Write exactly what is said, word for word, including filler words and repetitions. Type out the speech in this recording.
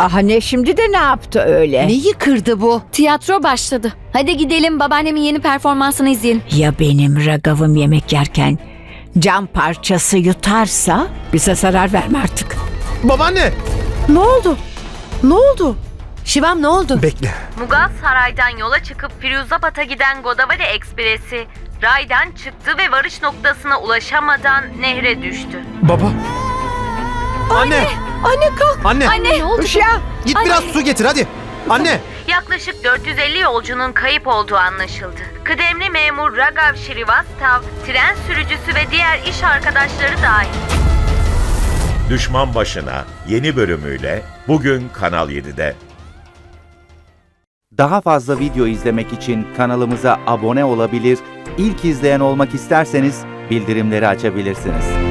Ah, ne şimdi de ne yaptı öyle? Neyi kırdı bu? Tiyatro başladı. Hadi gidelim, babaannemin yeni performansını izleyelim. Ya benim Ragav'ım yemek yerken cam parçası yutarsa? Bize zarar verme artık. Babaanne! Ne oldu? Ne oldu? Şivam, ne oldu? Bekle. Mugaz Saray'dan yola çıkıp Firuzabad'a giden Godavale Expressi raydan çıktı ve varış noktasına ulaşamadan nehre düştü. Baba! Anne! Anne, anne kalk! Anne! Anne, ne oldu? Işığa! Git anne, biraz su getir hadi! Anne! Yaklaşık dört yüz elli yolcunun kayıp olduğu anlaşıldı. Kıdemli memur Ragav Şirivastav, tren sürücüsü ve diğer iş arkadaşları dahil. Düşman Başına yeni bölümüyle bugün Kanal yedi'de. Daha fazla video izlemek için kanalımıza abone olabilir, ilk izleyen olmak isterseniz bildirimleri açabilirsiniz.